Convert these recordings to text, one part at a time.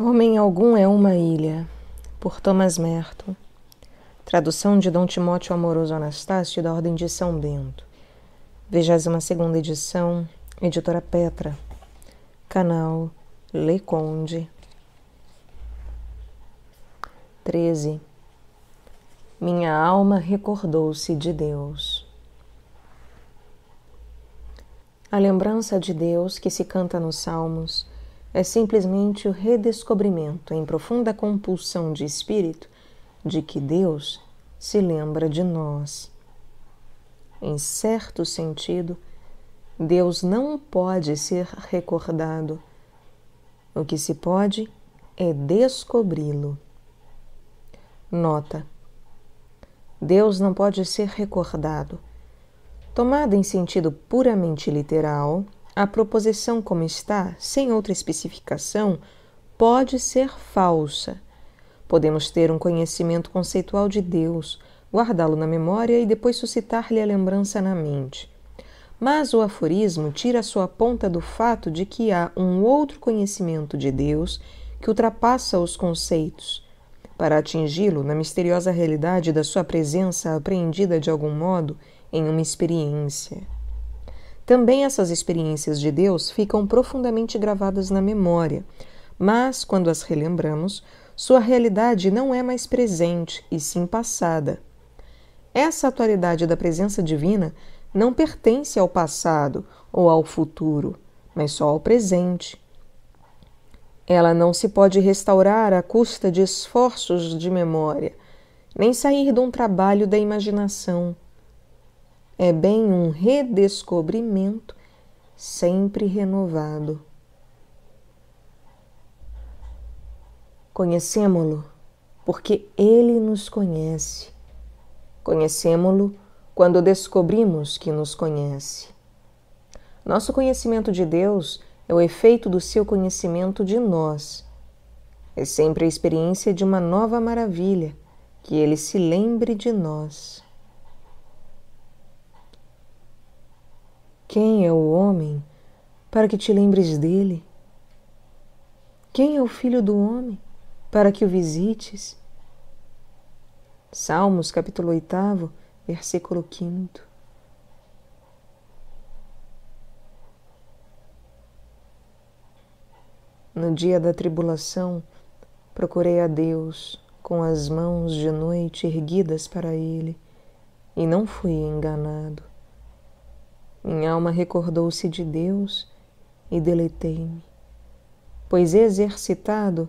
Homem Algum é uma Ilha, por Thomas Merton. Tradução de Dom Timóteo Amoroso Anastácio, da Ordem de São Bento. 22ª edição, Editora Petra. Canal Le Conde. 13. Minha alma recordou-se de Deus. A lembrança de Deus que se canta nos Salmos é simplesmente o redescobrimento, em profunda compulsão de espírito, de que Deus se lembra de nós. Em certo sentido, Deus não pode ser recordado. O que se pode é descobri-lo. Nota: Deus não pode ser recordado. Tomada em sentido puramente literal, a proposição como está, sem outra especificação, pode ser falsa. Podemos ter um conhecimento conceitual de Deus, guardá-lo na memória e depois suscitar-lhe a lembrança na mente. Mas o aforismo tira sua ponta do fato de que há um outro conhecimento de Deus que ultrapassa os conceitos. Para atingi-lo na misteriosa realidade da sua presença apreendida de algum modo em uma experiência. Também essas experiências de Deus ficam profundamente gravadas na memória, mas, quando as relembramos, sua realidade não é mais presente, e sim passada. Essa atualidade da presença divina não pertence ao passado ou ao futuro, mas só ao presente. Ela não se pode restaurar à custa de esforços de memória, nem sair de um trabalho da imaginação. É bem um redescobrimento sempre renovado. Conhecemo-lo porque ele nos conhece. Conhecemo-lo quando descobrimos que nos conhece. Nosso conhecimento de Deus é o efeito do seu conhecimento de nós. É sempre a experiência de uma nova maravilha, que ele se lembre de nós. Quem é o homem para que te lembres dele? Quem é o filho do homem para que o visites? Salmos, capítulo 8, versículo 5. No dia da tribulação, procurei a Deus com as mãos de noite erguidas para ele, e não fui enganado. Minha alma recordou-se de Deus e deleitei-me. pois exercitado,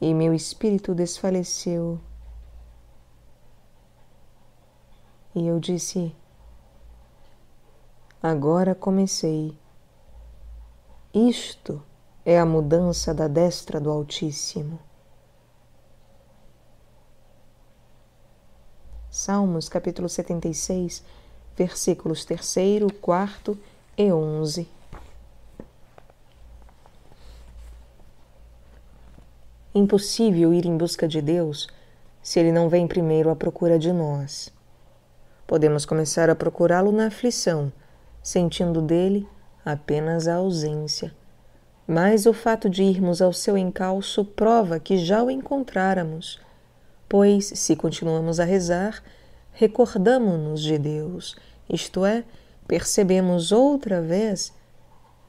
e meu espírito desfaleceu. E eu disse: agora comecei. Isto é a mudança da destra do Altíssimo. Salmos, capítulo 76, versículos 3º, 4 e 11. Impossível ir em busca de Deus se Ele não vem primeiro à procura de nós. Podemos começar a procurá-lo na aflição, sentindo dele apenas a ausência. Mas o fato de irmos ao seu encalço prova que já o encontráramos, pois, se continuamos a rezar, recordamo-nos de Deus, isto é, percebemos outra vez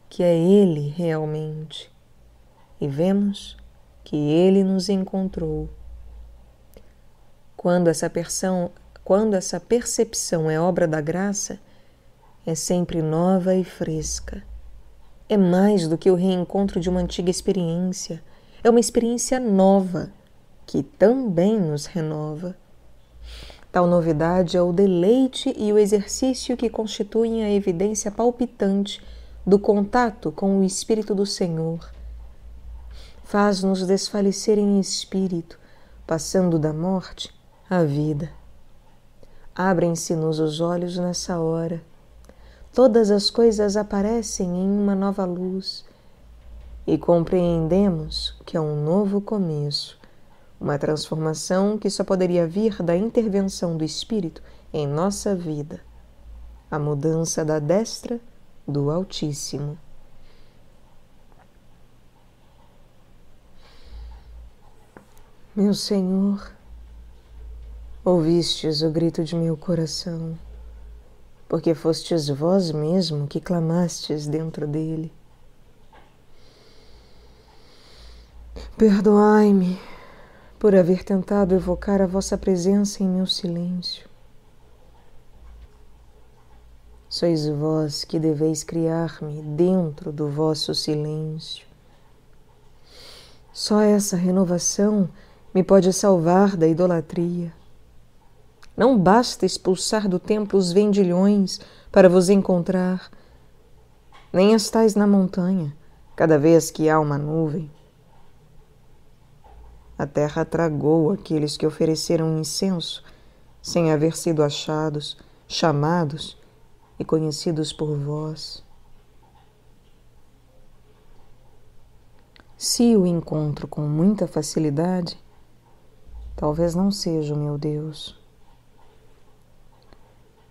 que é Ele realmente, e vemos que Ele nos encontrou. Quando essa percepção é obra da graça, é sempre nova e fresca. É mais do que o reencontro de uma antiga experiência, é uma experiência nova, que também nos renova. Tal novidade é o deleite e o exercício que constituem a evidência palpitante do contato com o Espírito do Senhor. Faz-nos desfalecer em espírito, passando da morte à vida. Abrem-se-nos os olhos nessa hora. Todas as coisas aparecem em uma nova luz e compreendemos que é um novo começo. Uma transformação que só poderia vir da intervenção do Espírito em nossa vida. A mudança da destra do Altíssimo. Meu Senhor, ouvistes o grito de meu coração, porque fostes vós mesmo que clamastes dentro dele. Perdoai-me por haver tentado evocar a vossa presença em meu silêncio. Sois vós que deveis criar-me dentro do vosso silêncio. Só essa renovação me pode salvar da idolatria. Não basta expulsar do templo os vendilhões para vos encontrar, nem estais na montanha, cada vez que há uma nuvem. A terra tragou aqueles que ofereceram incenso, sem haver sido achados, chamados e conhecidos por vós. Se o encontro com muita facilidade, talvez não seja o meu Deus.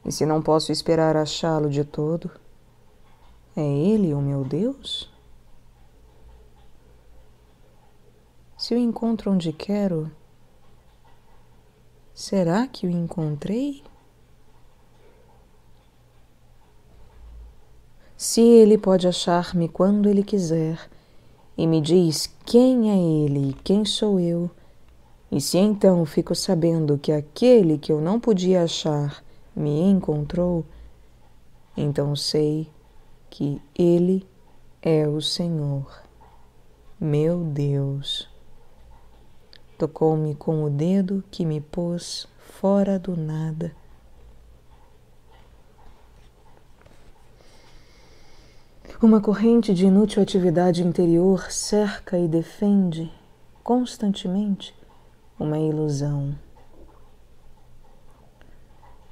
E se não posso esperar achá-lo de todo, é Ele o meu Deus? Se o encontro onde quero, será que o encontrei? Se Ele pode achar-me quando Ele quiser, e me diz quem é Ele e quem sou eu, e se então fico sabendo que aquele que eu não podia achar me encontrou, então sei que Ele é o Senhor, meu Deus. Tocou-me com o dedo que me pôs fora do nada. Uma corrente de inútil atividade interior cerca e defende constantemente uma ilusão.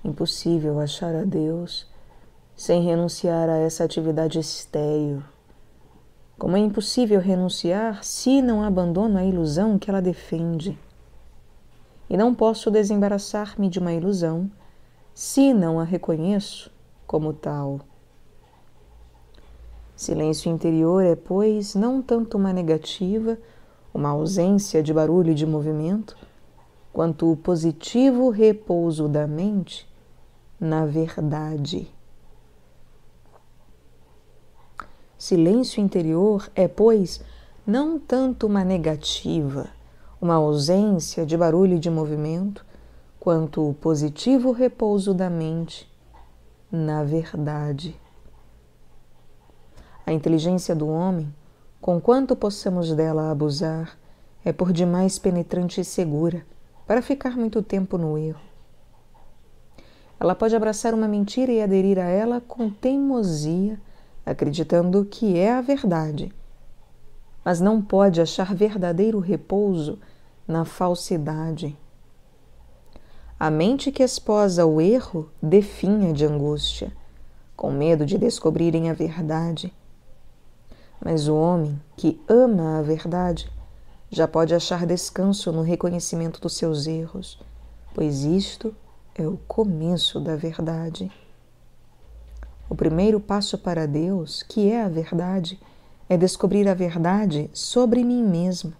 Impossível achar a Deus sem renunciar a essa atividade estéril. Como é impossível renunciar se não abandono a ilusão que ela defende. E não posso desembaraçar-me de uma ilusão se não a reconheço como tal. Silêncio interior é, pois, não tanto uma negativa, uma ausência de barulho e de movimento, quanto o positivo repouso da mente na verdade. Silêncio interior é, pois, não tanto uma negativa, uma ausência de barulho e de movimento, quanto o positivo repouso da mente na verdade. A inteligência do homem Conquanto possamos dela abusar, é por demais penetrante e segura, para ficar muito tempo no erro. Ela pode abraçar uma mentira e aderir a ela com teimosia, acreditando que é a verdade, mas não pode achar verdadeiro repouso na falsidade. A mente que esposa o erro definha de angústia, com medo de descobrirem a verdade. Mas o homem que ama a verdade já pode achar descanso no reconhecimento dos seus erros, pois isto é o começo da verdade. O primeiro passo para Deus, que é a verdade, é descobrir a verdade sobre mim mesmo.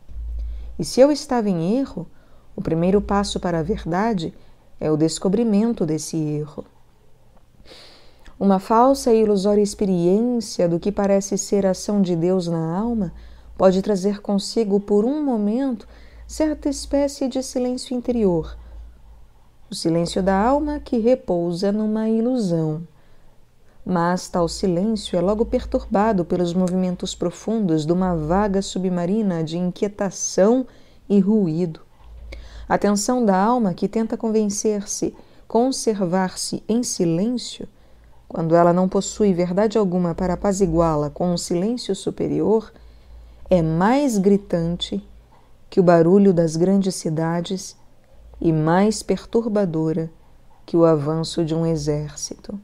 E se eu estava em erro, o primeiro passo para a verdade é o descobrimento desse erro. Uma falsa e ilusória experiência do que parece ser a ação de Deus na alma pode trazer consigo, por um momento, certa espécie de silêncio interior, o silêncio da alma que repousa numa ilusão. Mas tal silêncio é logo perturbado pelos movimentos profundos de uma vaga submarina de inquietação e ruído. A tensão da alma que tenta convencer-se, conservar-se em silêncio, quando ela não possui verdade alguma para apaziguá-la com um silêncio superior, é mais gritante que o barulho das grandes cidades e mais perturbadora que o avanço de um exército.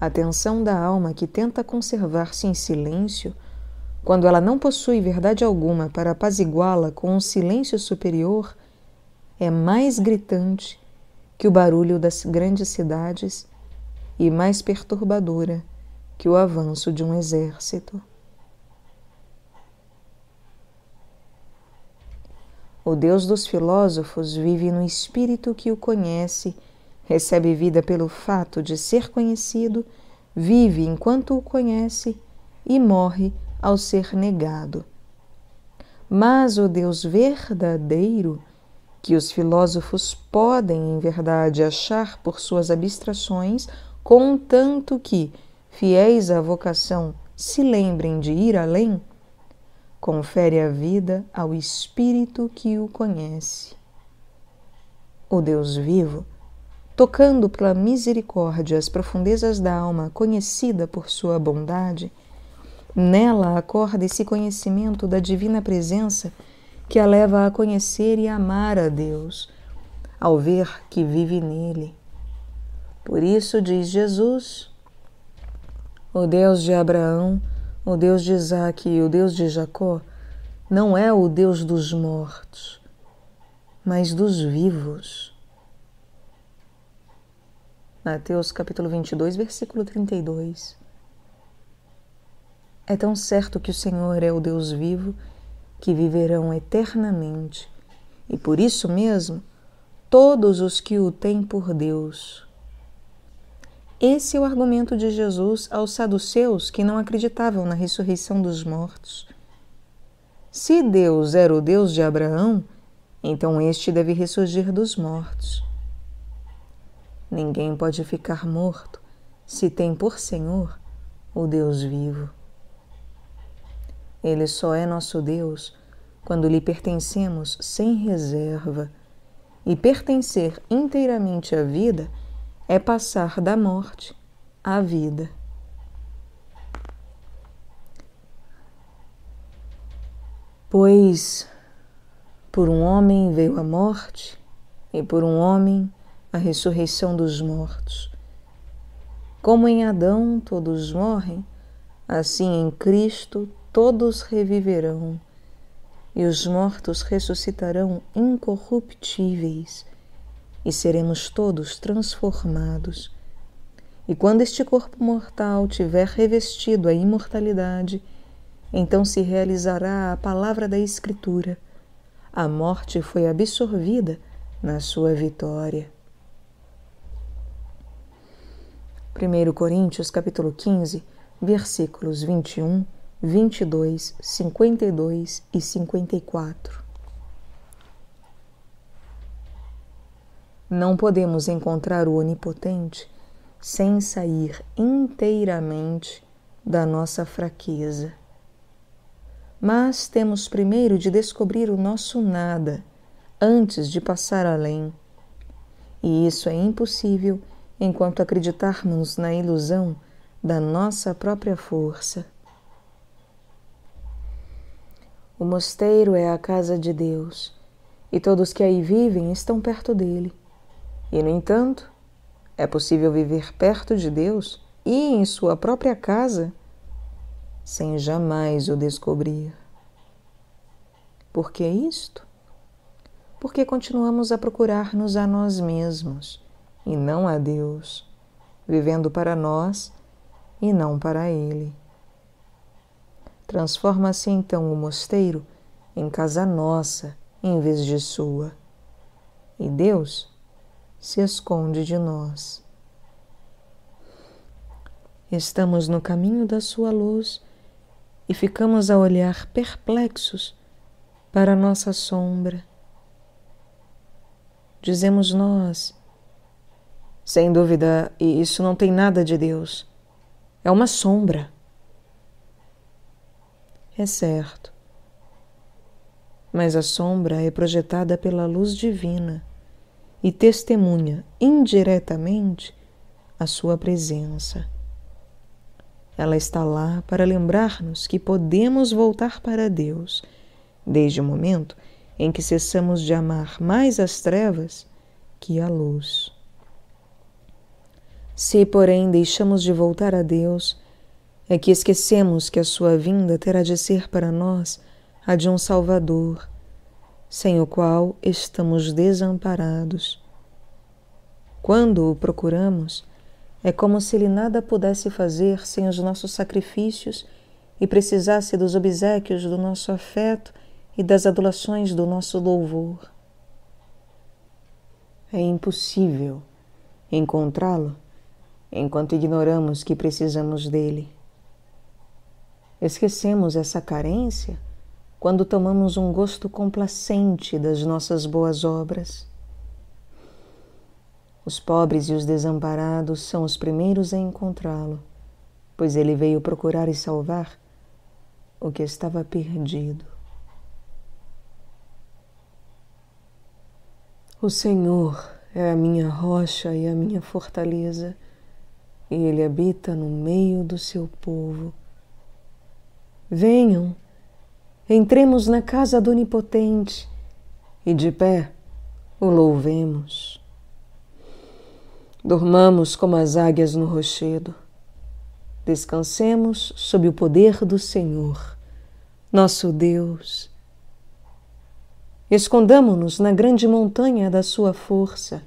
A tensão da alma que tenta conservar-se em silêncio, quando ela não possui verdade alguma para apaziguá-la com um silêncio superior, é mais gritante que o barulho das grandes cidades e mais perturbadora que o avanço de um exército. O Deus dos filósofos vive no espírito que o conhece, recebe vida pelo fato de ser conhecido, vive enquanto o conhece e morre ao ser negado. Mas o Deus verdadeiro, que os filósofos podem, em verdade, achar por suas abstrações, contanto que, fiéis à vocação, se lembrem de ir além, confere a vida ao espírito que o conhece. O Deus vivo, tocando pela misericórdia as profundezas da alma conhecida por sua bondade, nela acorda esse conhecimento da divina presença que a leva a conhecer e amar a Deus, ao ver que vive nele. Por isso diz Jesus: o Deus de Abraão, o Deus de Isaque e o Deus de Jacó não é o Deus dos mortos, mas dos vivos. Mateus capítulo 22, versículo 32. É tão certo que o Senhor é o Deus vivo, que viverão eternamente, e por isso mesmo todos os que o têm por Deus. Esse é o argumento de Jesus aos saduceus que não acreditavam na ressurreição dos mortos. Se Deus era o Deus de Abraão, então este deve ressurgir dos mortos. Ninguém pode ficar morto se tem por Senhor o Deus vivo. Ele só é nosso Deus quando lhe pertencemos sem reserva, e pertencer inteiramente à vida é passar da morte à vida. Pois por um homem veio a morte, e por um homem a ressurreição dos mortos. Como em Adão todos morrem, assim em Cristo todos reviverão, e os mortos ressuscitarão incorruptíveis, e seremos todos transformados. E quando este corpo mortal tiver revestido a imortalidade, então se realizará a palavra da Escritura: a morte foi absorvida na sua vitória. 1 Coríntios capítulo 15, versículos 21, 22, 52 e 54. Não podemos encontrar o Onipotente sem sair inteiramente da nossa fraqueza. Mas temos primeiro de descobrir o nosso nada, antes de passar além. E isso é impossível enquanto acreditarmos na ilusão da nossa própria força. O mosteiro é a casa de Deus, e todos que aí vivem estão perto dele. E, no entanto, é possível viver perto de Deus e em sua própria casa sem jamais o descobrir. Por que isto? Porque continuamos a procurar-nos a nós mesmos e não a Deus, vivendo para nós e não para Ele. Transforma-se então o mosteiro em casa nossa em vez de sua, e Deus se esconde de nós. Estamos no caminho da sua luz e ficamos a olhar perplexos para a nossa sombra. Dizemos nós, sem dúvida, isso não tem nada de Deus, é uma sombra. É certo, mas a sombra é projetada pela luz divina e testemunha indiretamente a sua presença. Ela está lá para lembrar-nos que podemos voltar para Deus, desde o momento em que cessamos de amar mais as trevas que a luz. Se, porém, deixamos de voltar a Deus, é que esquecemos que a sua vinda terá de ser para nós a de um Salvador, sem o qual estamos desamparados. Quando o procuramos, é como se ele nada pudesse fazer sem os nossos sacrifícios e precisasse dos obsequios do nosso afeto e das adulações do nosso louvor. É impossível encontrá-lo enquanto ignoramos que precisamos dele. Esquecemos essa carência quando tomamos um gosto complacente das nossas boas obras. Os pobres e os desamparados são os primeiros a encontrá-lo, pois ele veio procurar e salvar o que estava perdido. O Senhor é a minha rocha e a minha fortaleza, e Ele habita no meio do seu povo. Venham! Entremos na casa do Onipotente e de pé o louvemos. Dormamos como as águias no rochedo. Descansemos sob o poder do Senhor, nosso Deus. Escondamo-nos na grande montanha da sua força,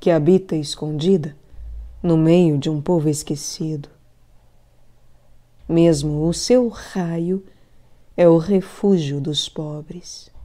que habita escondida no meio de um povo esquecido. Mesmo o seu raio é o refúgio dos pobres.